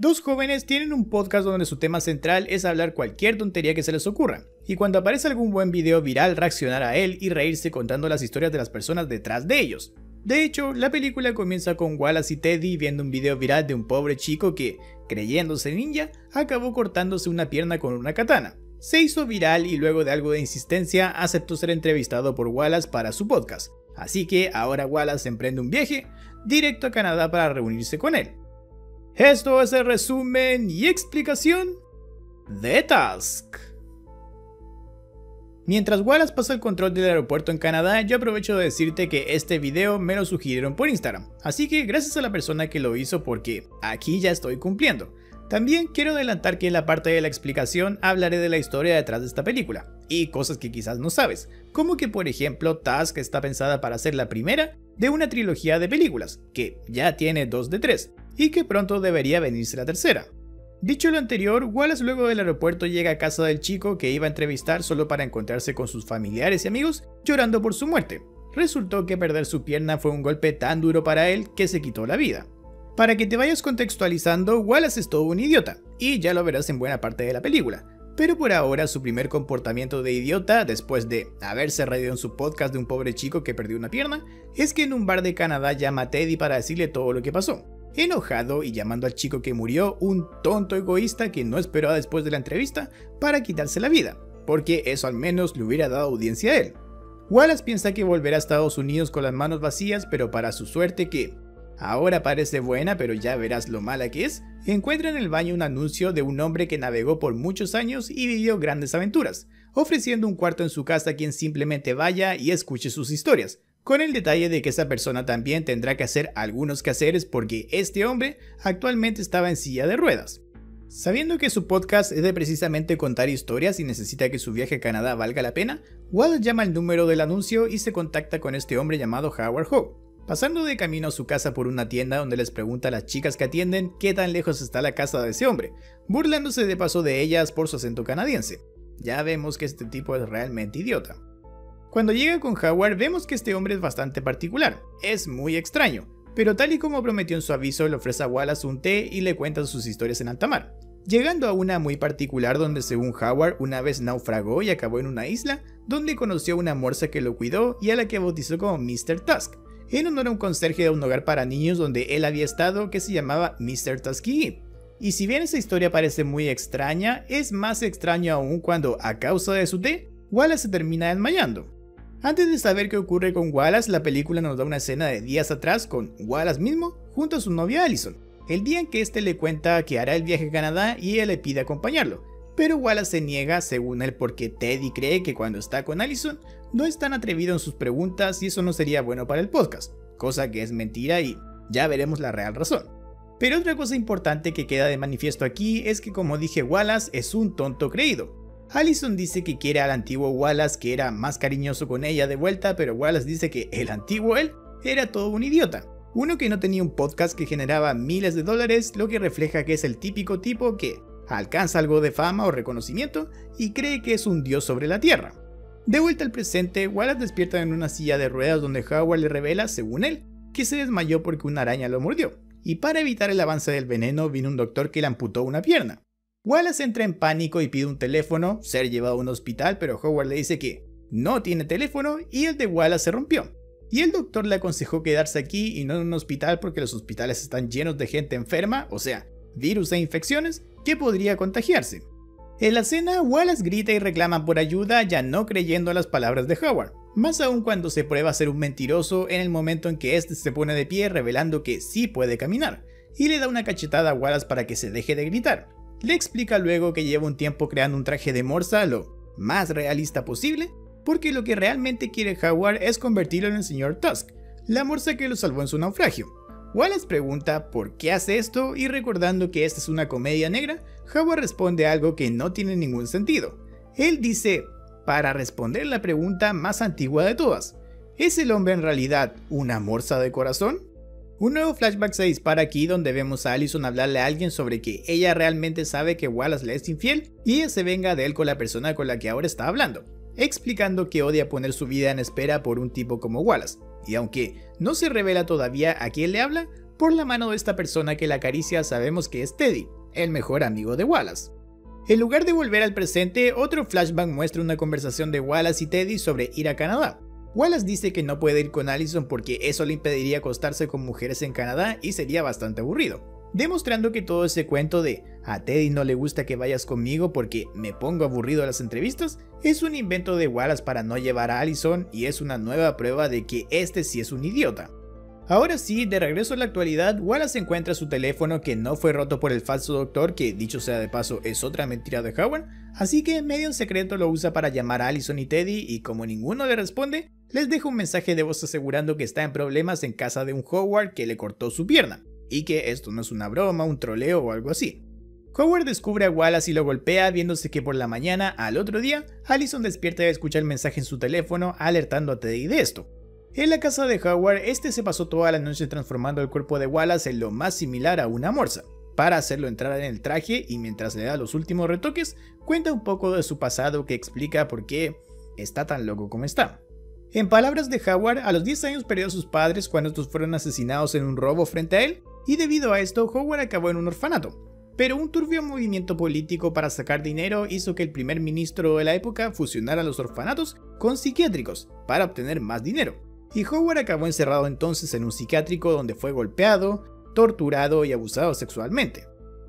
Dos jóvenes tienen un podcast donde su tema central es hablar cualquier tontería que se les ocurra, y cuando aparece algún buen video viral reaccionar a él y reírse contando las historias de las personas detrás de ellos. De hecho, la película comienza con Wallace y Teddy viendo un video viral de un pobre chico que, creyéndose ninja, acabó cortándose una pierna con una katana. Se hizo viral y luego de algo de insistencia aceptó ser entrevistado por Wallace para su podcast, así que ahora Wallace emprende un viaje directo a Canadá para reunirse con él. Esto es el resumen y explicación de Tusk. Mientras Wallace pasa el control del aeropuerto en Canadá, yo aprovecho de decirte que este video me lo sugirieron por Instagram, así que gracias a la persona que lo hizo porque aquí ya estoy cumpliendo. También quiero adelantar que en la parte de la explicación hablaré de la historia detrás de esta película, y cosas que quizás no sabes, como que por ejemplo Tusk está pensada para ser la primera de una trilogía de películas, que ya tiene 2 de 3. Y que pronto debería venirse la tercera. Dicho lo anterior, Wallace luego del aeropuerto llega a casa del chico que iba a entrevistar solo para encontrarse con sus familiares y amigos llorando por su muerte. Resultó que perder su pierna fue un golpe tan duro para él que se quitó la vida. Para que te vayas contextualizando, Wallace es todo un idiota, y ya lo verás en buena parte de la película. Pero por ahora su primer comportamiento de idiota, después de haberse reído en su podcast de un pobre chico que perdió una pierna, es que en un bar de Canadá llama a Teddy para decirle todo lo que pasó. Enojado y llamando al chico que murió un tonto egoísta que no esperó después de la entrevista para quitarse la vida, porque eso al menos le hubiera dado audiencia a él. Wallace piensa que volverá a Estados Unidos con las manos vacías, pero para su suerte que ahora parece buena pero ya verás lo mala que es, encuentra en el baño un anuncio de un hombre que navegó por muchos años y vivió grandes aventuras, ofreciendo un cuarto en su casa a quien simplemente vaya y escuche sus historias. Con el detalle de que esa persona también tendrá que hacer algunos quehaceres porque este hombre actualmente estaba en silla de ruedas. Sabiendo que su podcast es de precisamente contar historias y necesita que su viaje a Canadá valga la pena, Wallace llama el número del anuncio y se contacta con este hombre llamado Howard Hope. Pasando de camino a su casa por una tienda donde les pregunta a las chicas que atienden qué tan lejos está la casa de ese hombre, burlándose de paso de ellas por su acento canadiense. Ya vemos que este tipo es realmente idiota. Cuando llega con Howard vemos que este hombre es bastante particular, es muy extraño, pero tal y como prometió en su aviso le ofrece a Wallace un té y le cuenta sus historias en alta mar. Llegando a una muy particular donde según Howard una vez naufragó y acabó en una isla donde conoció a una morsa que lo cuidó y a la que bautizó como Mr. Tusk, en honor a un conserje de un hogar para niños donde él había estado que se llamaba Mr. Tuskegee. Y si bien esa historia parece muy extraña, es más extraño aún cuando a causa de su té, Wallace se termina desmayando. Antes de saber qué ocurre con Wallace, la película nos da una escena de días atrás con Wallace mismo junto a su novia Allison, el día en que este le cuenta que hará el viaje a Canadá y ella le pide acompañarlo, pero Wallace se niega según él porque Teddy cree que cuando está con Allison no es tan atrevido en sus preguntas y eso no sería bueno para el podcast, cosa que es mentira y ya veremos la real razón. Pero otra cosa importante que queda de manifiesto aquí es que como dije Wallace es un tonto creído. Allison dice que quiere al antiguo Wallace que era más cariñoso con ella de vuelta, pero Wallace dice que el antiguo él era todo un idiota, uno que no tenía un podcast que generaba miles de dólares, lo que refleja que es el típico tipo que alcanza algo de fama o reconocimiento y cree que es un dios sobre la tierra. De vuelta al presente, Wallace despierta en una silla de ruedas donde Howard le revela, según él, que se desmayó porque una araña lo mordió, y para evitar el avance del veneno vino un doctor que le amputó una pierna. Wallace entra en pánico y pide un teléfono, ser llevado a un hospital, pero Howard le dice que no tiene teléfono y el de Wallace se rompió. Y el doctor le aconsejó quedarse aquí y no en un hospital porque los hospitales están llenos de gente enferma, o sea, virus e infecciones, que podría contagiarse. En la cena, Wallace grita y reclama por ayuda, ya no creyendo las palabras de Howard, más aún cuando se prueba ser un mentiroso en el momento en que este se pone de pie revelando que sí puede caminar, y le da una cachetada a Wallace para que se deje de gritar. Le explica luego que lleva un tiempo creando un traje de morsa lo más realista posible, porque lo que realmente quiere Howard es convertirlo en el señor Tusk, la morsa que lo salvó en su naufragio. Wallace pregunta por qué hace esto y recordando que esta es una comedia negra, Howard responde algo que no tiene ningún sentido. Él dice, para responder la pregunta más antigua de todas, ¿es el hombre en realidad una morsa de corazón? Un nuevo flashback se dispara aquí donde vemos a Allison hablarle a alguien sobre que ella realmente sabe que Wallace le es infiel y ella se venga de él con la persona con la que ahora está hablando, explicando que odia poner su vida en espera por un tipo como Wallace, y aunque no se revela todavía a quién le habla, Por la mano de esta persona que la acaricia sabemos que es Teddy, el mejor amigo de Wallace. En lugar de volver al presente, otro flashback muestra una conversación de Wallace y Teddy sobre ir a Canadá. Wallace dice que no puede ir con Allison porque eso le impediría acostarse con mujeres en Canadá y sería bastante aburrido, demostrando que todo ese cuento de "a Teddy no le gusta que vayas conmigo porque me pongo aburrido a las entrevistas" es un invento de Wallace para no llevar a Allison y es una nueva prueba de que este sí es un idiota. Ahora sí, de regreso a la actualidad, Wallace encuentra su teléfono que no fue roto por el falso doctor, que dicho sea de paso es otra mentira de Howard, así que medio en secreto lo usa para llamar a Allison y Teddy y como ninguno le responde, les deja un mensaje de voz asegurando que está en problemas en casa de un Howard que le cortó su pierna, y que esto no es una broma, un troleo o algo así. Howard descubre a Wallace y lo golpea, viéndose que por la mañana al otro día, Allison despierta y escucha el mensaje en su teléfono alertando a Teddy de esto. En la casa de Howard, este se pasó toda la noche transformando el cuerpo de Wallace en lo más similar a una morsa, para hacerlo entrar en el traje y mientras le da los últimos retoques, cuenta un poco de su pasado que explica por qué está tan loco como está. En palabras de Howard, a los 10 años perdió a sus padres cuando estos fueron asesinados en un robo frente a él y debido a esto Howard acabó en un orfanato. Pero un turbio movimiento político para sacar dinero hizo que el primer ministro de la época fusionara los orfanatos con psiquiátricos para obtener más dinero. Y Howard acabó encerrado entonces en un psiquiátrico donde fue golpeado, torturado y abusado sexualmente.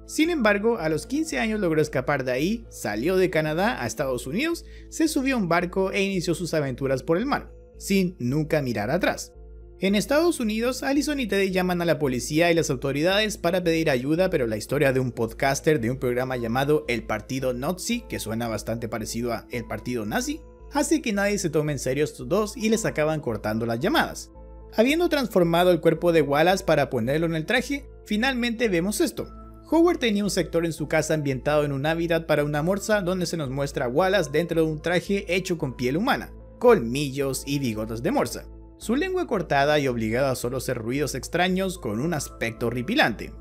Sin embargo, a los 15 años logró escapar de ahí, salió de Canadá a Estados Unidos, se subió a un barco e inició sus aventuras por el mar, sin nunca mirar atrás. En Estados Unidos, Allison y Teddy llaman a la policía y las autoridades para pedir ayuda, pero la historia de un podcaster de un programa llamado El Partido Nazi, que suena bastante parecido a El Partido Nazi, hace que nadie se tome en serio estos dos y les acaban cortando las llamadas. Habiendo transformado el cuerpo de Wallace para ponerlo en el traje, finalmente vemos esto. Howard tenía un sector en su casa ambientado en un hábitat para una morsa donde se nos muestra a Wallace dentro de un traje hecho con piel humana, colmillos y bigotes de morsa, su lengua cortada y obligada a solo hacer ruidos extraños con un aspecto horripilante.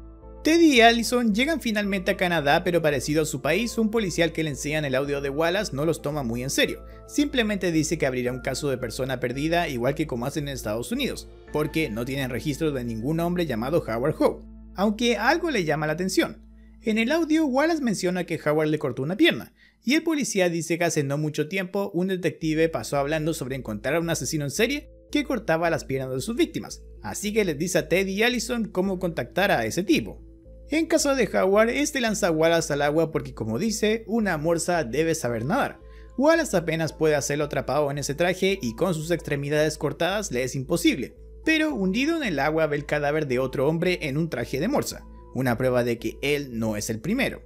Teddy y Allison llegan finalmente a Canadá, pero parecido a su país, un policial que le enseñan el audio de Wallace no los toma muy en serio, simplemente dice que abrirá un caso de persona perdida igual que como hacen en Estados Unidos, porque no tienen registro de ningún hombre llamado Howard Hope, aunque algo le llama la atención. En el audio Wallace menciona que Howard le cortó una pierna, y el policía dice que hace no mucho tiempo un detective pasó hablando sobre encontrar a un asesino en serie que cortaba las piernas de sus víctimas, así que les dice a Teddy y Allison cómo contactar a ese tipo. En casa de Howard, este lanza a Wallace al agua porque como dice, una morsa debe saber nadar. Wallace apenas puede hacerlo atrapado en ese traje y con sus extremidades cortadas le es imposible, pero hundido en el agua ve el cadáver de otro hombre en un traje de morsa, una prueba de que él no es el primero.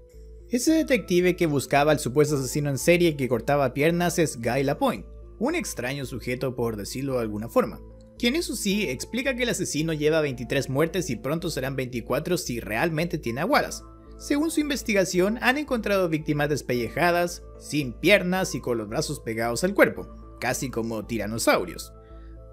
Ese detective que buscaba al supuesto asesino en serie que cortaba piernas es Guy Lapointe, un extraño sujeto por decirlo de alguna forma, quien eso sí explica que el asesino lleva 23 muertes y pronto serán 24 si realmente tiene a Wallace. Según su investigación han encontrado víctimas despellejadas, sin piernas y con los brazos pegados al cuerpo, casi como tiranosaurios.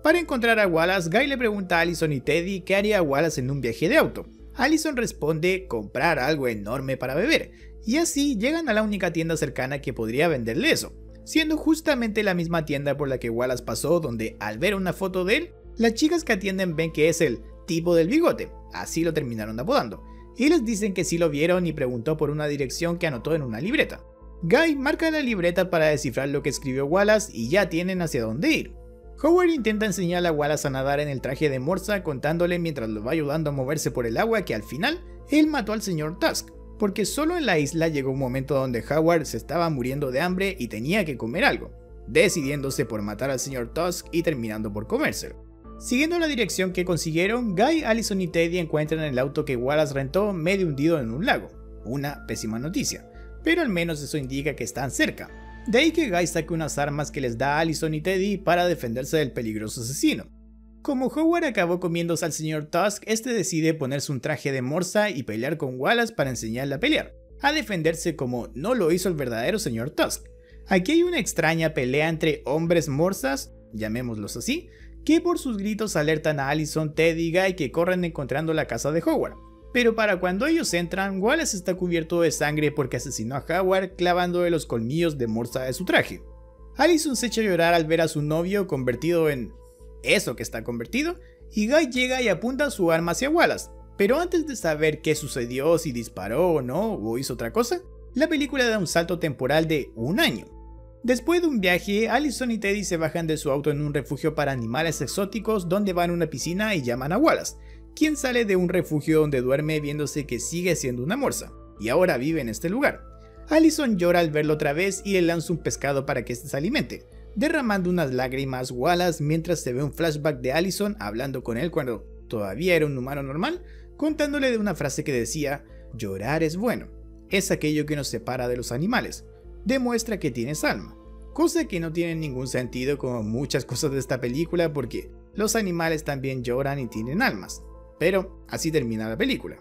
Para encontrar a Wallace, Guy le pregunta a Allison y Teddy qué haría Wallace en un viaje de auto. Allison responde comprar algo enorme para beber, y así llegan a la única tienda cercana que podría venderle eso, siendo justamente la misma tienda por la que Wallace pasó donde al ver una foto de él, las chicas que atienden ven que es el tipo del bigote, así lo terminaron apodando, y les dicen que sí lo vieron y preguntó por una dirección que anotó en una libreta. Guy marca la libreta para descifrar lo que escribió Wallace y ya tienen hacia dónde ir. Howard intenta enseñar a Wallace a nadar en el traje de morsa contándole mientras lo va ayudando a moverse por el agua que al final él mató al señor Tusk, porque solo en la isla llegó un momento donde Howard se estaba muriendo de hambre y tenía que comer algo, decidiéndose por matar al señor Tusk y terminando por comérselo. Siguiendo la dirección que consiguieron, Guy, Allison y Teddy encuentran el auto que Wallace rentó medio hundido en un lago, una pésima noticia, pero al menos eso indica que están cerca, de ahí que Guy saque unas armas que les da a Allison y Teddy para defenderse del peligroso asesino. Como Howard acabó comiéndose al señor Tusk, este decide ponerse un traje de morsa y pelear con Wallace para enseñarle a pelear, a defenderse como no lo hizo el verdadero señor Tusk. Aquí hay una extraña pelea entre hombres morsas, llamémoslos así, que por sus gritos alertan a Allison, Teddy y Guy que corren encontrando la casa de Howard, pero para cuando ellos entran, Wallace está cubierto de sangre porque asesinó a Howard clavándole los colmillos de morsa de su traje. Allison se echa a llorar al ver a su novio convertido en eso que está convertido, y Guy llega y apunta su arma hacia Wallace, Pero antes de saber qué sucedió, si disparó o no, o hizo otra cosa, la película da un salto temporal de un año. Después de un viaje, Allison y Teddy se bajan de su auto en un refugio para animales exóticos donde van a una piscina y llaman a Wallace, quien sale de un refugio donde duerme viéndose que sigue siendo una morsa, y ahora vive en este lugar. Allison llora al verlo otra vez y le lanza un pescado para que éste se alimente, derramando unas lágrimas Wallace mientras se ve un flashback de Allison hablando con él cuando todavía era un humano normal, contándole de una frase que decía, llorar es bueno, es aquello que nos separa de los animales, demuestra que tienes alma, cosa que no tiene ningún sentido como muchas cosas de esta película porque los animales también lloran y tienen almas, pero así termina la película.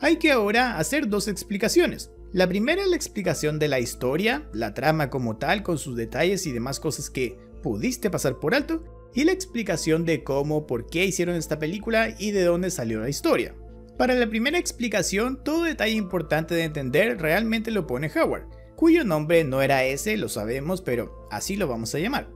Hay que ahora hacer dos explicaciones. La primera es la explicación de la historia, la trama como tal con sus detalles y demás cosas que pudiste pasar por alto, y la explicación de cómo, por qué hicieron esta película y de dónde salió la historia. Para la primera explicación, todo detalle importante de entender realmente lo pone Howard, cuyo nombre no era ese, lo sabemos, pero así lo vamos a llamar.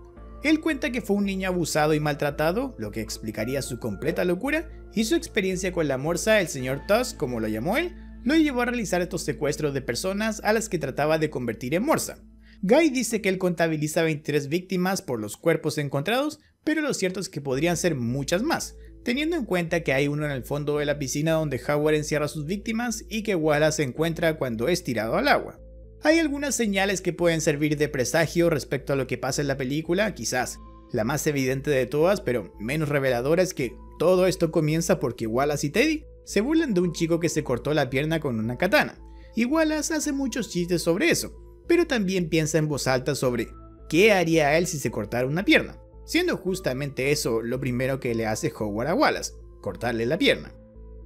Él cuenta que fue un niño abusado y maltratado, lo que explicaría su completa locura, y su experiencia con la morsa, el señor Tusk, como lo llamó él, lo llevó a realizar estos secuestros de personas a las que trataba de convertir en morsa. Guy dice que él contabiliza 23 víctimas por los cuerpos encontrados, pero lo cierto es que podrían ser muchas más, teniendo en cuenta que hay uno en el fondo de la piscina donde Howard encierra a sus víctimas y que Wallace encuentra cuando es tirado al agua. Hay algunas señales que pueden servir de presagio respecto a lo que pasa en la película, quizás la más evidente de todas, pero menos reveladora, es que todo esto comienza porque Wallace y Teddy se burlan de un chico que se cortó la pierna con una katana, y Wallace hace muchos chistes sobre eso, pero también piensa en voz alta sobre qué haría él si se cortara una pierna, siendo justamente eso lo primero que le hace Howard a Wallace, cortarle la pierna.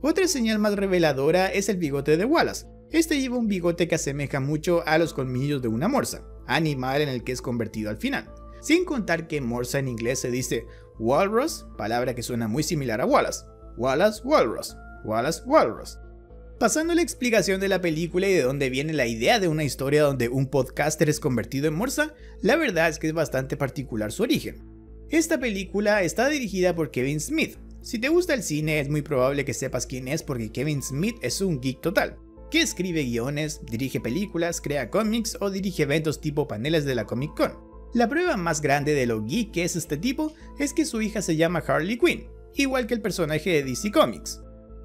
Otra señal más reveladora es el bigote de Wallace. Este lleva un bigote que asemeja mucho a los colmillos de una morsa, animal en el que es convertido al final, sin contar que morsa en inglés se dice walrus, palabra que suena muy similar a Wallace, Wallace walrus, Wallace walrus. Pasando a la explicación de la película y de dónde viene la idea de una historia donde un podcaster es convertido en morsa, la verdad es que es bastante particular su origen. Esta película está dirigida por Kevin Smith. Si te gusta el cine es muy probable que sepas quién es porque Kevin Smith es un geek total, que escribe guiones, dirige películas, crea cómics o dirige eventos tipo paneles de la Comic Con. La prueba más grande de lo geek que es este tipo es que su hija se llama Harley Quinn, igual que el personaje de DC Comics.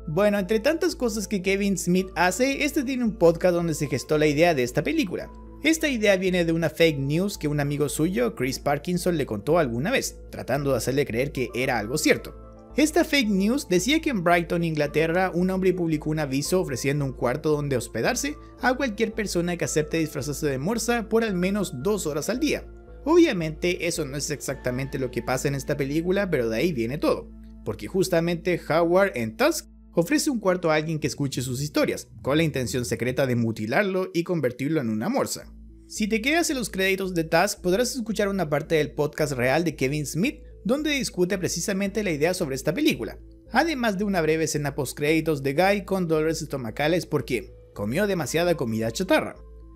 Bueno, entre tantas cosas que Kevin Smith hace, este tiene un podcast donde se gestó la idea de esta película. Esta idea viene de una fake news que un amigo suyo, Chris Parkinson, le contó alguna vez, tratando de hacerle creer que era algo cierto. Esta fake news decía que en Brighton, Inglaterra, un hombre publicó un aviso ofreciendo un cuarto donde hospedarse a cualquier persona que acepte disfrazarse de morsa por al menos 2 horas al día. Obviamente eso no es exactamente lo que pasa en esta película, pero de ahí viene todo, porque justamente Howard en Tusk ofrece un cuarto a alguien que escuche sus historias, con la intención secreta de mutilarlo y convertirlo en una morsa. Si te quedas en los créditos de Tusk podrás escuchar una parte del podcast real de Kevin Smith, donde discute precisamente la idea sobre esta película, además de una breve escena postcréditos de Guy con dolores estomacales porque comió demasiada comida chatarra.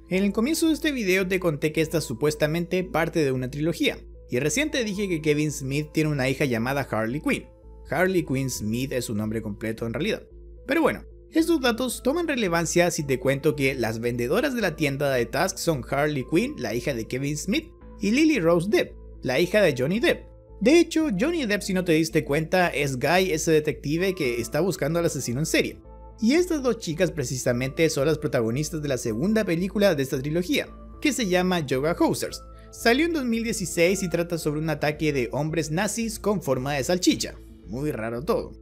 En el comienzo de este video te conté que esta es supuestamente parte de una trilogía, y recién te dije que Kevin Smith tiene una hija llamada Harley Quinn. Harley Quinn Smith es su nombre completo en realidad. Pero bueno, estos datos toman relevancia si te cuento que las vendedoras de la tienda de Tusk son Harley Quinn, la hija de Kevin Smith, y Lily Rose Depp, la hija de Johnny Depp. De hecho, Johnny Depp, si no te diste cuenta, es Guy, ese detective que está buscando al asesino en serie. Y estas dos chicas precisamente son las protagonistas de la segunda película de esta trilogía, que se llama Yoga Hosers. Salió en 2016 y trata sobre un ataque de hombres nazis con forma de salchicha. Muy raro todo.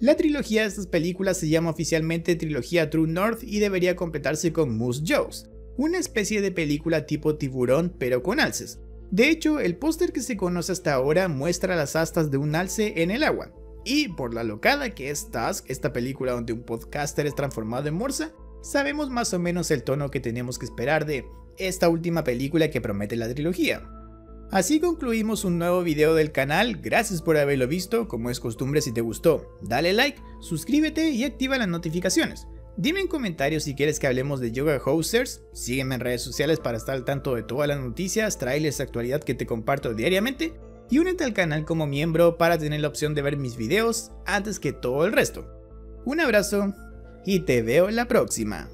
La trilogía de estas películas se llama oficialmente Trilogía True North y debería completarse con Moose Jaws, una especie de película tipo tiburón pero con alces. De hecho, el póster que se conoce hasta ahora muestra las astas de un alce en el agua, y por la locada que es Tusk, esta película donde un podcaster es transformado en morsa, sabemos más o menos el tono que tenemos que esperar de esta última película que promete la trilogía. Así concluimos un nuevo video del canal, gracias por haberlo visto, como es costumbre si te gustó, dale like, suscríbete y activa las notificaciones. Dime en comentarios si quieres que hablemos de Yoga Hosers, sígueme en redes sociales para estar al tanto de todas las noticias, trailers, actualidad que te comparto diariamente y únete al canal como miembro para tener la opción de ver mis videos antes que todo el resto. Un abrazo y te veo en la próxima.